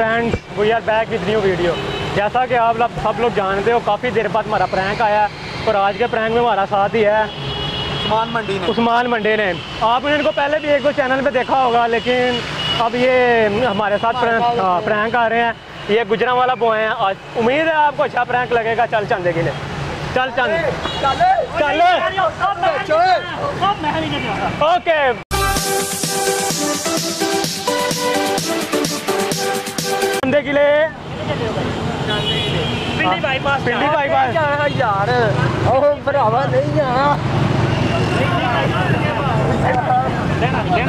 Friends, we are back with new video. जैसा कि आप लोग सब जानते हो, काफ़ी देर बाद हमारा प्रैंक आया है और आज के प्रैंक में हमारा साथ ही है उस्मान मंडी ने। आपने इनको पहले भी एक दो चैनल पे देखा होगा, लेकिन अब ये हमारे साथ प्रैंक आ रहे हैं। ये गुजरांवाला बॉय हैं। आज उम्मीद है आपको अच्छा प्रैंक लगेगा। चल चंदे के लिए चल ओके। चंदे किले पिंडी बाईपास यार भरावा नहीं जाना, नहीं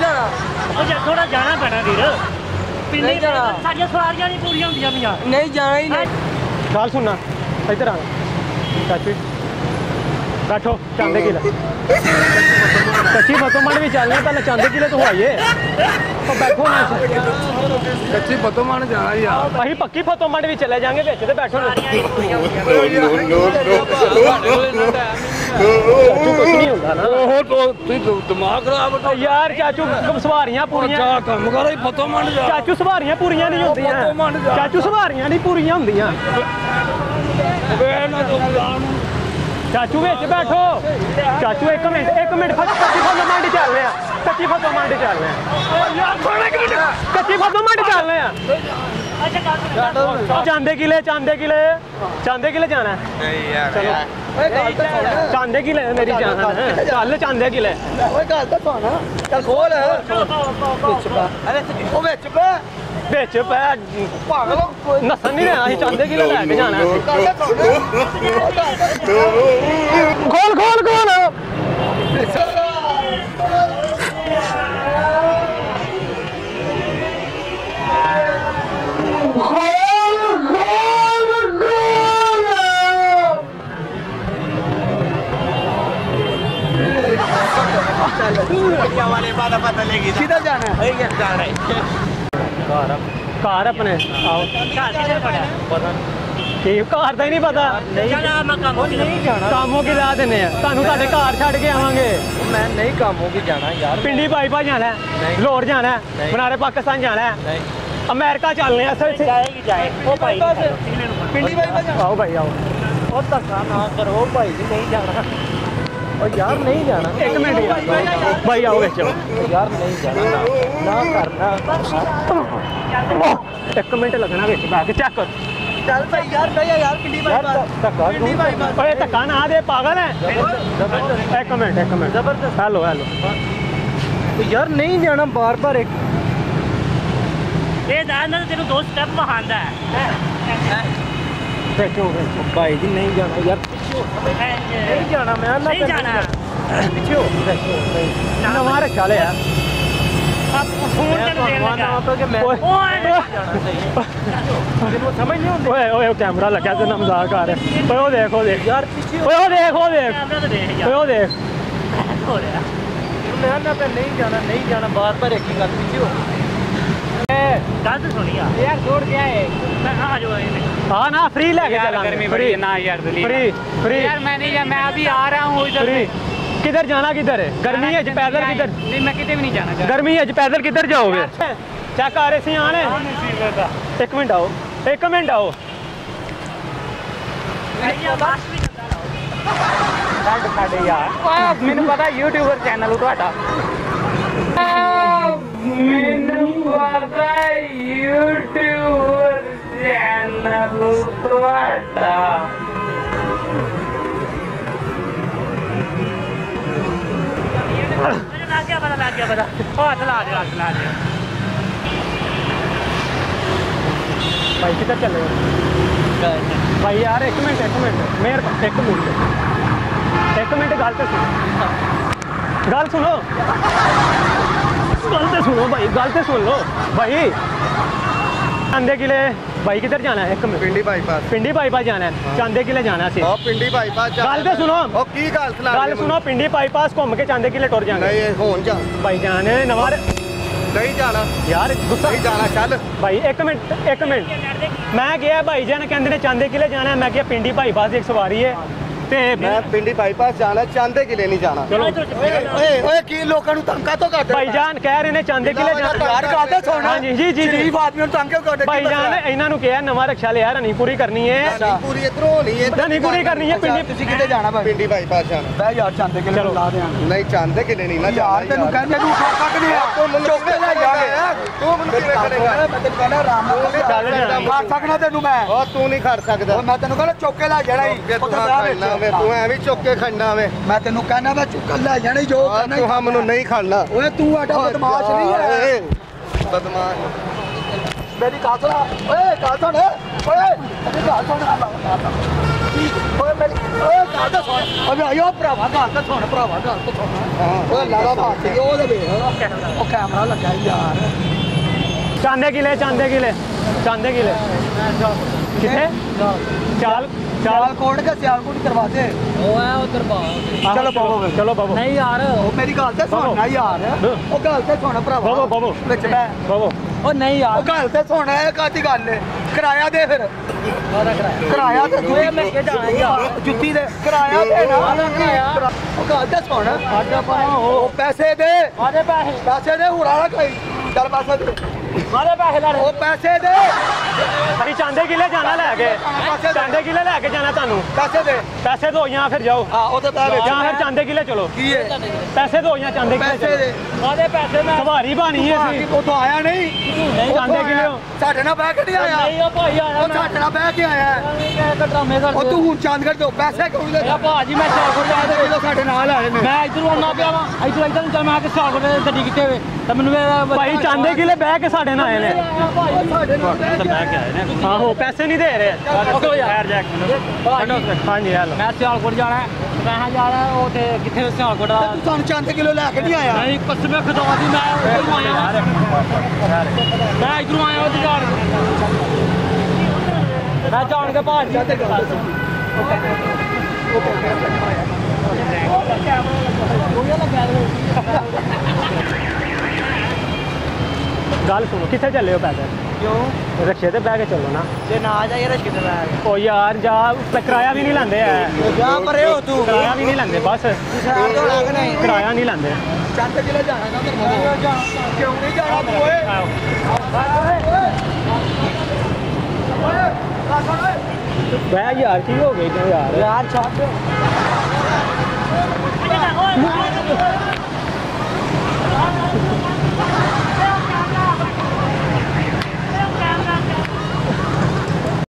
जाना। थोड़ा जाना पैना वीर, सारियां सवारियां नहीं पूरी होंदियां मियां, नहीं जाना ही नहीं। गल सुनना, इधर आ चाची, बैठो। चांदे किले कच्ची बतोमंड भी चलना, पहले चांदे किले तो आइए। तो बैठो ना, कच्ची बतोमंड जाना यार, अभी पक्की बतोमंड भी चले जाएंगे। बेच तो बैठो ना, कुछ नहीं होता ना। ओहो, तो तू दिमाग खराब होता यार। चाचू सवारियां पूरियां, अच्छा काम करो, बतोमंड जा। चाचू सवारियां पूरियां नहीं होंदियां, चाचू सवारियां नहीं पूरियां होंदियां। वे ना तो बुलाऊं चाचू, बेच बैठो चाचू। एक मिनट कच्ची फसों मंडी चल रहे हैं। चांदे किले जाना है। चलो चांदे किले मेरी जान है, चल चांदे किले। चल खोल, बेच पै नसन नहीं रहना, चांदे किले लैके जाना। खोल वाले बात पता लगेगी। किधर जाना है? घर अपने आओ, घर का ही नहीं पता। कामों की ला देने थानू, घर छड़ के आवांगे। मैं नहीं कामों की जाना यार, पिंडी बाईपास जाना है, लाहौर जाना है, बनारस पाकिस्तान जाना है, अमेरिका चलने। पिंडी बाईपास आओ भाई, आओ और धक्का ना करो भाई, नहीं जाना और यार नहीं जाना। एक मिनट भाई, आओगे चलो यार, नहीं जाना ना करना। एक मिनट लगना, बेच भाग चेक कर। चल भाई यार, भैया यार पिंडी बाईपास, ओए धक्का ना दे पागल है। एक मिनट जबरदस्त। हेलो तो यार नहीं जाना बार ये जाना, तेरे दो स्टेप वहांदा है। भाई जी नहीं जाना यार, नहीं जाना। नवार चाले यार, समझ नहीं। कैमरा लगा तो मजाक आ रहा है। देखो यार, नहीं जाना बार एक ही गल। गलत सुनी यार, छोड़ गया है। हाँ ना, फ्री लगे गर्मी बड़ी है ना यार, फ्री यार। मैं अभी आ रहा हूँ इधर। किधर जाना? किधर है गर्मी है, पैदल किधर? नहीं, मैं किधर भी नहीं जाना, गर्मी है पैदल किधर जाओगे? चेक आ रहे सी आने। एक मिनट आओ यार, मैंने पता यूट्यूबर चैनल भाई किधर चले भाई यार? एक मिनट मेरे, एक मिनट एक मिनट गालते सुनो भाई, गालते सुन लो भाई। चांदे किले भाई किधर जाना है? एक मिनट, पिंडी बाईपास जाना है, चांदे किले जाना है। पिंडी बाईपास गालते सुनो, गाल सुनो। पिंडी बाईपास घूम के चांदे किले टुर जाना भाई। जाने नवार नहीं जाना यार, गुस्सा नहीं जाना। चल भाई एक मिनट मैं गया भाई जान कहते हैं चांदे किले जाना है, मैं क्या पिंडी बाईपास एक सवारी है ते मैं पिंडी बाईपास जाना, चांदे किले नहीं जाना। चलो ओए ओए की लोकां नु तंका तो करदे भाईजान, कह रहे ने चांदे किले जाना यार गादा छोड़ना। हां जी जी जी गरीब आदमी नु तंका करदे भाईजान। इना नु कह नवा रक्षा ले यार, नहीं पूरी करनी है, नहीं पूरी इधरों नहीं है, नहीं पूरी करनी है। पिंडी तुसी किते जाना भाई? पिंडी बाईपास जाना बे यार, चांदे किले ला दे। नहीं चांदे किले नहीं ना यार, तन्नू कहंदे तू खा सकदे नहीं तू मन चोके ले यार, तू मन किवे करेगा? मैं तन्नू कहना आराम से खा सकना तन्नू मैं, ओ तू नहीं खा सकदा। मैं तन्नू कहना चोके ले जड़ा ही उधर मैं तू एवी चुके खाना वे। मैं तेनू कहना मैं चुक ले जाने जो करना तू हम नहीं खाना। ओए तू आटा बदमाश नहीं है, बदमाश मेरी कासला। ओए कासला है, ओए मेरी कासला ना, ओए मेरी ओए कासला छोड़। अबे आयो भरावा कासला छोड़, भरावा कासला छोड़। ओए लाला बात यो दे बे, ओ कैमरा लगा यार। चांदे किले किथे चाल सियालकोट का सियालकोट दरवाजे वो है वो दरवाजा। चलो बाबू नहीं यार, ओ मेरी गाल से सुनना यार, ओ गाल से सुन भरावा। बाबू विच मैं बाबू, ओ नहीं यार, ओ गाल से सुन। है काती गल है, किराया दे फिर सारा किराया दे तू। मैं के जाना यार, जुत्ती दे किराया दे ना यार, ओ गाल से सुन। आजा पाओ, ओ पैसे दे, आजे पैसे दे, हुराला खाई चल पैसे दे, मारे पैसे दे। भाई चांदे किले जाना, चांदे किले लैके जाना, तानू पैसे दे। पैसे दो या फिर जाओ, हां फिर चांदे किले चलो। पैसे दो या चांदे किले, पैसे दे मारे पैसे। मैं सवारी बानी है सी, ओ तो आया नहीं चांदे किले, साडे ना बैठ के आया नहीं। ओ भाई आया मैं, साडे ना बैठ के आया ओ तू हुन चांदगढ़ दो पैसे कौन दे? भाजी मैं 400 किलो साडे नाल आए, मैं इधर आना पिया वा, इधर चल। मैं आके 400 रुपए गड्डी किते वे ते मैनू भाई चांदे किले बैठ के साडे ना आए ने हां। हो पैसे नहीं दे रहे यार, जैक हेलो हां जी हेलो। मैं सियालकोट जाना है, कहां जा रहा है? ओथे किथे सियालकोट आ तू? सानू चांदे किलो लेके नहीं आया? नहीं कसम खुदा दी मैं इधर आया यार, मैं इधर आया हूं जान। मैं जान के बाहर जाते गल सुनो, किथे चले हो? पैसे क्यों रक्षे ते बैग चलो ना, जे ना जाए रक्षे ते बैग। ओ यार जा, किराया भी नहीं लांदे है जा परे हो तू, किराया भी नहीं लांदे, बस किराया नहीं लांदे। चांदे किले जाना ना तेरे को, क्यों नहीं जाना तू? ओए ओए कासा ओए बे यार की हो गई यार, यार छोड़ दो।